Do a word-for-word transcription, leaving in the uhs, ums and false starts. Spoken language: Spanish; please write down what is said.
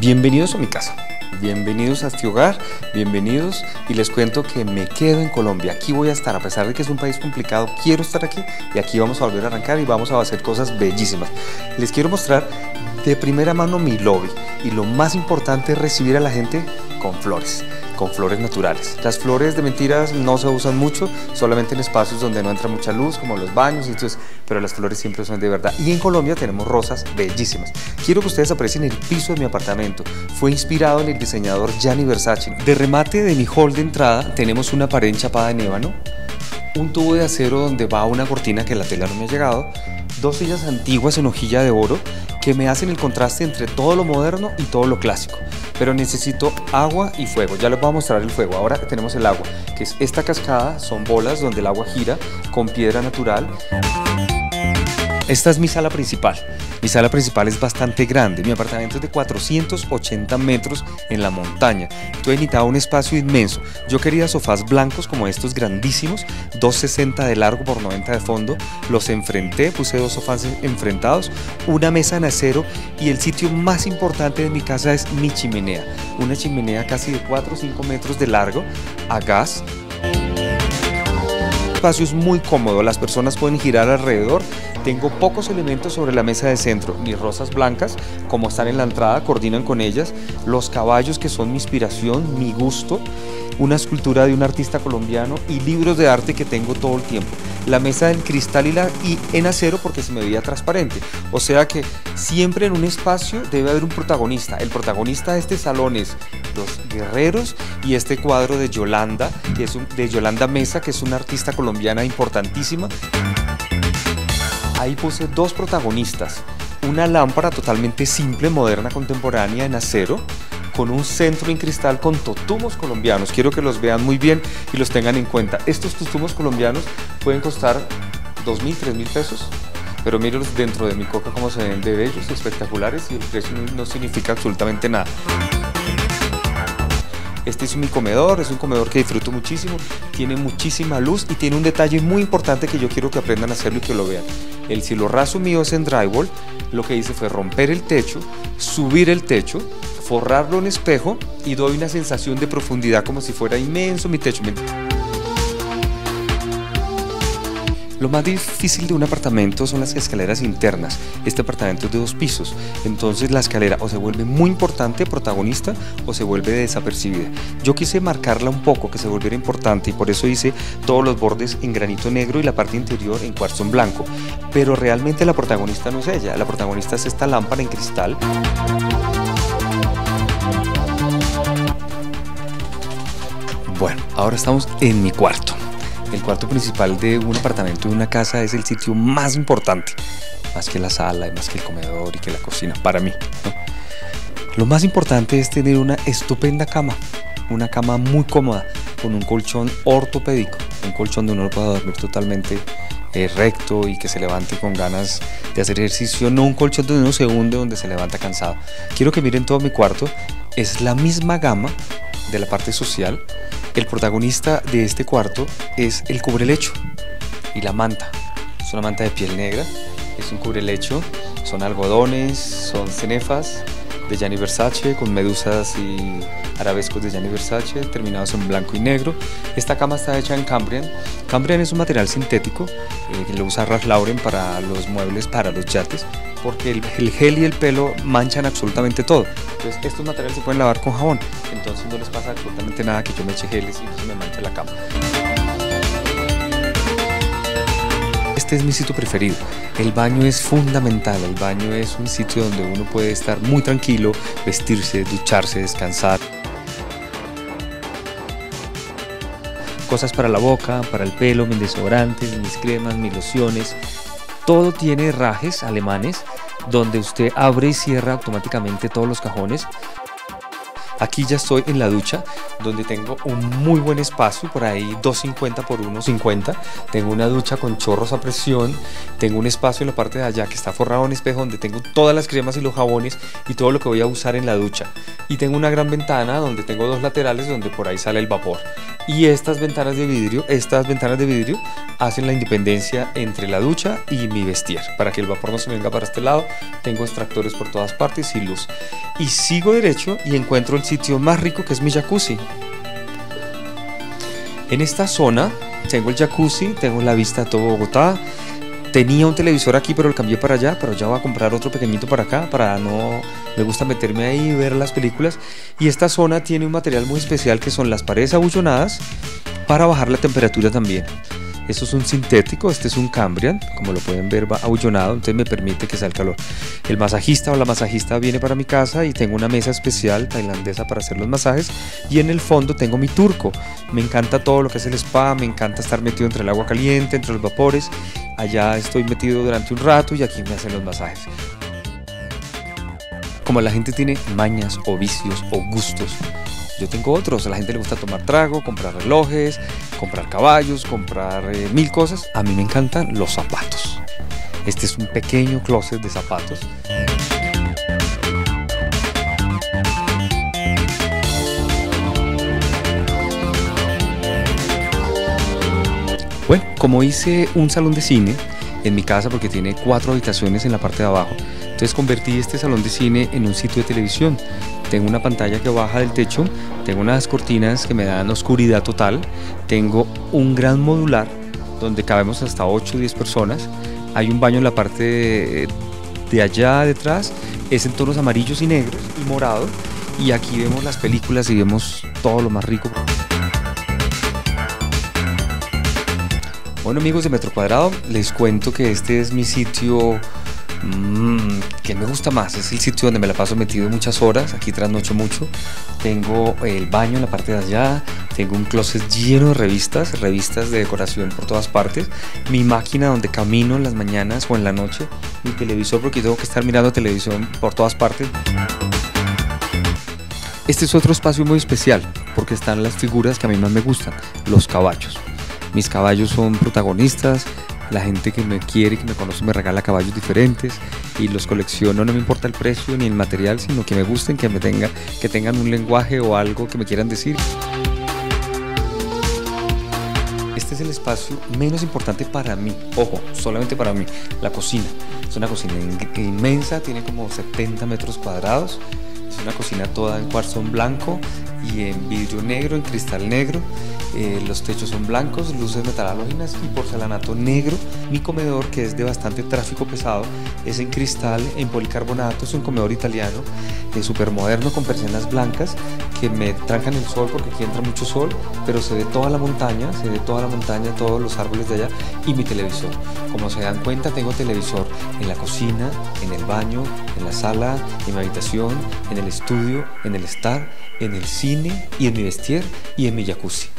Bienvenidos a mi casa, bienvenidos a este hogar, bienvenidos, y les cuento que me quedo en Colombia. Aquí voy a estar, a pesar de que es un país complicado, quiero estar aquí, y aquí vamos a volver a arrancar y vamos a hacer cosas bellísimas. Les quiero mostrar de primera mano mi lobby, y lo más importante es recibir a la gente con flores, con flores naturales. Las flores de mentiras no se usan mucho, solamente en espacios donde no entra mucha luz, como los baños y entonces, pero las flores siempre son de verdad. Y en Colombia tenemos rosas bellísimas. Quiero que ustedes aprecien el piso de mi apartamento. Fue inspirado en el diseñador Gianni Versace. De remate de mi hall de entrada tenemos una pared chapada de ébano, un tubo de acero donde va una cortina que la tela no me ha llegado, dos sillas antiguas en hojilla de oro que me hacen el contraste entre todo lo moderno y todo lo clásico. Pero necesito agua y fuego. Ya les voy a mostrar el fuego. Ahora tenemos el agua, que es esta cascada, son bolas donde el agua gira con piedra natural. Esta es mi sala principal. Mi sala principal es bastante grande. Mi apartamento es de cuatrocientos ochenta metros en la montaña. Entonces necesitaba un espacio inmenso. Yo quería sofás blancos como estos grandísimos, doscientos sesenta de largo por noventa de fondo. Los enfrenté, puse dos sofás enfrentados, una mesa en acero, y el sitio más importante de mi casa es mi chimenea. Una chimenea casi de cuatro o cinco metros de largo, a gas. El espacio es muy cómodo, las personas pueden girar alrededor. Tengo pocos elementos sobre la mesa de centro. Mis rosas blancas, como están en la entrada, coordinan con ellas. Los caballos, que son mi inspiración, mi gusto. Una escultura de un artista colombiano y libros de arte que tengo todo el tiempo. La mesa en cristal y, la, y en acero, porque se me veía transparente. O sea que siempre en un espacio debe haber un protagonista. El protagonista de este salón es los guerreros, y este cuadro de Yolanda, que es un, de Yolanda Mesa, que es una artista colombiana importantísima. Ahí puse dos protagonistas, una lámpara totalmente simple, moderna, contemporánea, en acero, con un centro en cristal con totumos colombianos. Quiero que los vean muy bien y los tengan en cuenta. Estos totumos colombianos pueden costar dos mil, tres mil pesos, pero mírenlos dentro de mi coca cómo se ven de bellos, espectaculares, y el precio no significa absolutamente nada. Este es mi comedor, es un comedor que disfruto muchísimo, tiene muchísima luz y tiene un detalle muy importante que yo quiero que aprendan a hacerlo y que lo vean. El cielo raso mío es en drywall, lo que hice fue romper el techo, subir el techo, forrarlo en espejo, y doy una sensación de profundidad como si fuera inmenso mi techo. Lo más difícil de un apartamento son las escaleras internas. Este apartamento es de dos pisos, entonces la escalera o se vuelve muy importante, protagonista, o se vuelve desapercibida. Yo quise marcarla un poco, que se volviera importante, y por eso hice todos los bordes en granito negro y la parte interior en cuarzón blanco. Pero realmente la protagonista no es ella, la protagonista es esta lámpara en cristal. Bueno, ahora estamos en mi cuarto. El cuarto principal de un apartamento, de una casa, es el sitio más importante, más que la sala, más que el comedor y que la cocina, para mí, ¿no? Lo más importante es tener una estupenda cama, una cama muy cómoda, con un colchón ortopédico, un colchón donde uno pueda dormir totalmente eh, recto y que se levante con ganas de hacer ejercicio, no un colchón donde uno se hunde, donde se levanta cansado. Quiero que miren todo mi cuarto, es la misma gama de la parte social. El protagonista de este cuarto es el cubrelecho y la manta. Es una manta de piel negra, es un cubrelecho, son algodones, son cenefas de Gianni Versace con medusas y arabescos de Gianni Versace terminados en blanco y negro. Esta cama está hecha en Cambrian. Cambrian es un material sintético eh, que lo usa Ralph Lauren para los muebles, para los yates, porque el, el gel y el pelo manchan absolutamente todo. Entonces estos materiales se pueden lavar con jabón, entonces no les pasa absolutamente nada que yo me eche geles y no se me manche la cama. Este es mi sitio preferido. El baño es fundamental, el baño es un sitio donde uno puede estar muy tranquilo, vestirse, ducharse, descansar. Cosas para la boca, para el pelo, mis desodorantes, mis cremas, mis lociones. Todo tiene herrajes alemanes donde usted abre y cierra automáticamente todos los cajones. Aquí ya estoy en la ducha, donde tengo un muy buen espacio, por ahí dos cincuenta por uno cincuenta. Tengo una ducha con chorros a presión, tengo un espacio en la parte de allá que está forrado en espejo donde tengo todas las cremas y los jabones y todo lo que voy a usar en la ducha. Y tengo una gran ventana donde tengo dos laterales donde por ahí sale el vapor. y estas ventanas de vidrio, estas ventanas de vidrio hacen la independencia entre la ducha y mi vestir, para que el vapor no se venga para este lado. Tengo extractores por todas partes y luz, y sigo derecho y encuentro el sitio más rico, que es mi jacuzzi. En esta zona tengo el jacuzzi, tengo la vista de todo Bogotá. Tenía un televisor aquí, pero lo cambié para allá, pero ya voy a comprar otro pequeñito para acá, para no... me gusta meterme ahí y ver las películas. Y esta zona tiene un material muy especial, que son las paredes abullonadas, para bajar la temperatura también. Esto es un sintético, este es un Cambrian, como lo pueden ver, va abullonado, entonces me permite que salga calor. El masajista o la masajista viene para mi casa y tengo una mesa especial tailandesa para hacer los masajes, y en el fondo tengo mi turco. Me encanta todo lo que es el spa, me encanta estar metido entre el agua caliente, entre los vapores. Allá estoy metido durante un rato y aquí me hacen los masajes. Como la gente tiene mañas o vicios o gustos, yo tengo otros. A la gente le gusta tomar trago, comprar relojes, comprar caballos, comprar eh, mil cosas. A mí me encantan los zapatos. Este es un pequeño closet de zapatos. Bueno, como hice un salón de cine en mi casa, porque tiene cuatro habitaciones en la parte de abajo, entonces convertí este salón de cine en un sitio de televisión. Tengo una pantalla que baja del techo, tengo unas cortinas que me dan oscuridad total, tengo un gran modular donde cabemos hasta ocho o diez personas, hay un baño en la parte de, de allá detrás, es en tonos amarillos y negros y morado, y aquí vemos las películas y vemos todo lo más rico. Bueno, amigos de Metro Cuadrado, les cuento que este es mi sitio mmm, que me gusta más. Es el sitio donde me la paso metido muchas horas, aquí trasnocho mucho. Tengo el baño en la parte de allá, tengo un closet lleno de revistas, revistas de decoración por todas partes, mi máquina donde camino en las mañanas o en la noche, mi televisor, porque tengo que estar mirando televisión por todas partes. Este es otro espacio muy especial, porque están las figuras que a mí más me gustan, los caballos. Mis caballos son protagonistas, la gente que me quiere y que me conoce me regala caballos diferentes y los colecciono, no me importa el precio ni el material, sino que me gusten, que, me tenga, que tengan un lenguaje o algo que me quieran decir. Este es el espacio menos importante para mí, ojo, solamente para mí, la cocina. Es una cocina in inmensa, tiene como setenta metros cuadrados, es una cocina toda en cuarzón blanco y en vidrio negro, en cristal negro. Eh, los techos son blancos, luces metalhalógenas y porcelanato negro. Mi comedor, que es de bastante tráfico pesado, es en cristal, en policarbonato, es un comedor italiano, eh, súper moderno, con persianas blancas que me trancan el sol, porque aquí entra mucho sol, pero se ve toda la montaña, se ve toda la montaña, todos los árboles de allá, y mi televisor. Como se dan cuenta, tengo televisor en la cocina, en el baño, en la sala, en mi habitación, en el estudio, en el estar, en el cine y en mi vestir y en mi jacuzzi.